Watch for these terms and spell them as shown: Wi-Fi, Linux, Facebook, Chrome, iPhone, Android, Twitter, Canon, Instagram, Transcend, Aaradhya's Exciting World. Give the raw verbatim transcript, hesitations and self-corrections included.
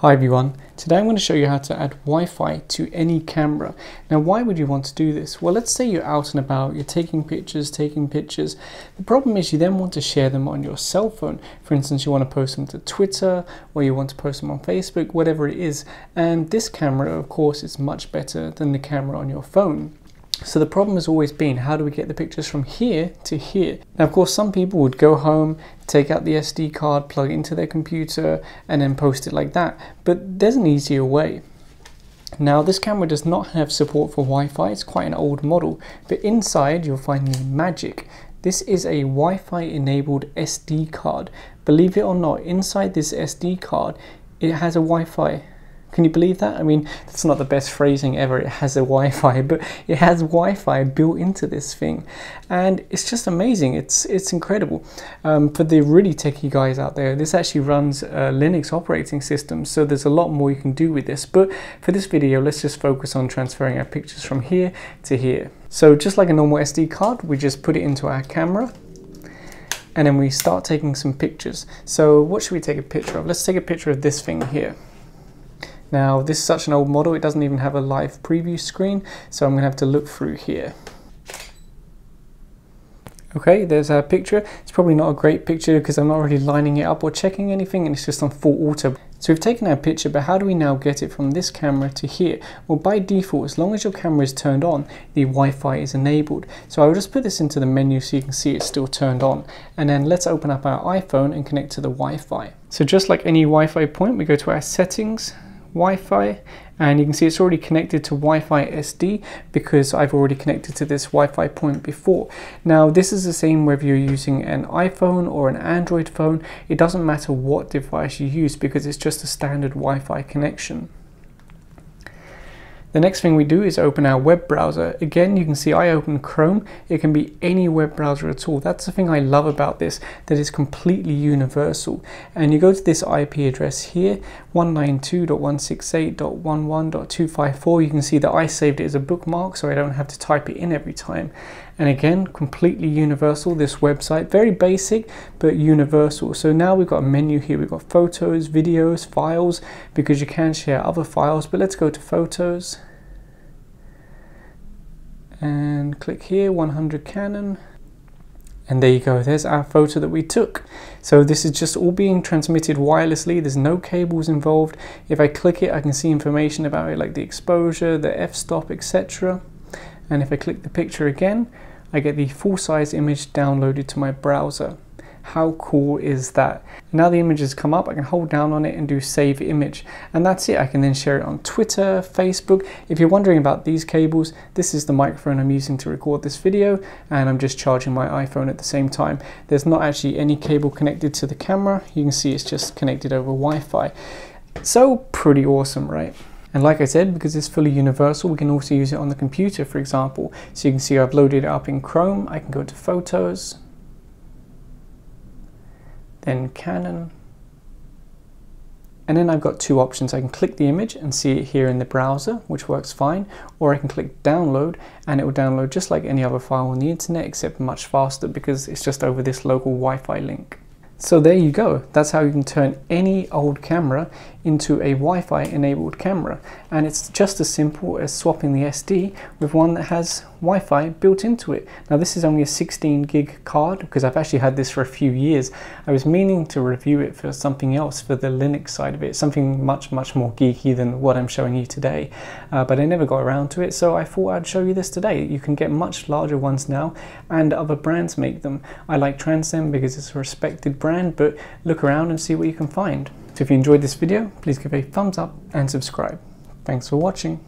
Hi everyone, today I'm going to show you how to add Wi-Fi to any camera. Now why would you want to do this? Well, let's say you're out and about, you're taking pictures, taking pictures. The problem is you then want to share them on your cell phone. For instance, you want to post them to Twitter, or you want to post them on Facebook, whatever it is. And this camera, of course, is much better than the camera on your phone. So the problem has always been, how do we get the pictures from here to here? Now, of course, some people would go home, take out the S D card, plug it into their computer, and then post it like that. But there's an easier way. Now, this camera does not have support for Wi-Fi. It's quite an old model, but inside you'll find the magic. This is a Wi-Fi enabled S D card. Believe it or not, inside this S D card, it has a Wi-Fi. Can you believe that? I mean, that's not the best phrasing ever, it has a Wi-Fi, but it has Wi-Fi built into this thing. And it's just amazing, it's it's incredible. Um, for the really techie guys out there, this actually runs a Linux operating system, so there's a lot more you can do with this. But for this video, let's just focus on transferring our pictures from here to here. So just like a normal S D card, we just put it into our camera, and then we start taking some pictures. So what should we take a picture of? Let's take a picture of this thing here. Now, this is such an old model, it doesn't even have a live preview screen, so I'm going to have to look through here. Okay, there's our picture. It's probably not a great picture because I'm not really lining it up or checking anything, and it's just on full auto. So we've taken our picture, but how do we now get it from this camera to here? Well, by default, as long as your camera is turned on, the Wi-Fi is enabled. So I'll just put this into the menu so you can see it's still turned on. And then let's open up our iPhone and connect to the Wi-Fi. So just like any Wi-Fi point, we go to our settings, Wi-Fi, and you can see it's already connected to Wi-Fi S D because I've already connected to this Wi-Fi point before. Now, this is the same whether you're using an iPhone or an Android phone. It doesn't matter what device you use because it's just a standard Wi-Fi connection. The next thing we do is open our web browser. Again, you can see I open Chrome. It can be any web browser at all. That's the thing I love about this, that it's completely universal. And you go to this I P address here, one ninety-two dot one sixty-eight dot eleven dot two fifty-four. You can see that I saved it as a bookmark, so I don't have to type it in every time. And again, completely universal, this website. Very basic, but universal. So now we've got a menu here. We've got photos, videos, files, because you can share other files. But let's go to photos. And click here, one hundred Canon. And there you go, there's our photo that we took. So this is just all being transmitted wirelessly, there's no cables involved. If I click it, I can see information about it, like the exposure, the f-stop, et cetera. And if I click the picture again, I get the full-size image downloaded to my browser. How cool is that? Now the image has come up, I can hold down on it and do save image. And that's it, I can then share it on Twitter, Facebook. If you're wondering about these cables, this is the microphone I'm using to record this video, and I'm just charging my iPhone at the same time. There's not actually any cable connected to the camera. You can see it's just connected over Wi-Fi. So pretty awesome, right? And like I said, because it's fully universal, we can also use it on the computer, for example. So you can see I've loaded it up in Chrome. I can go to Photos, then Canon, and then I've got two options. I can click the image and see it here in the browser, which works fine, or I can click download and it will download just like any other file on the internet, except much faster because it's just over this local Wi-Fi link. So there you go, that's how you can turn any old camera into a Wi-Fi enabled camera, and it's just as simple as swapping the S D with one that has Wi-Fi built into it. Now this is only a sixteen gig card because I've actually had this for a few years. I was meaning to review it for something else, for the Linux side of it, something much much more geeky than what I'm showing you today, uh, but I never got around to it, so I thought I'd show you this today. You can get much larger ones now, and other brands make them. I like Transcend because it's a respected brand Brand, but look around and see what you can find. So if you enjoyed this video, please give a thumbs up and subscribe. Thanks for watching.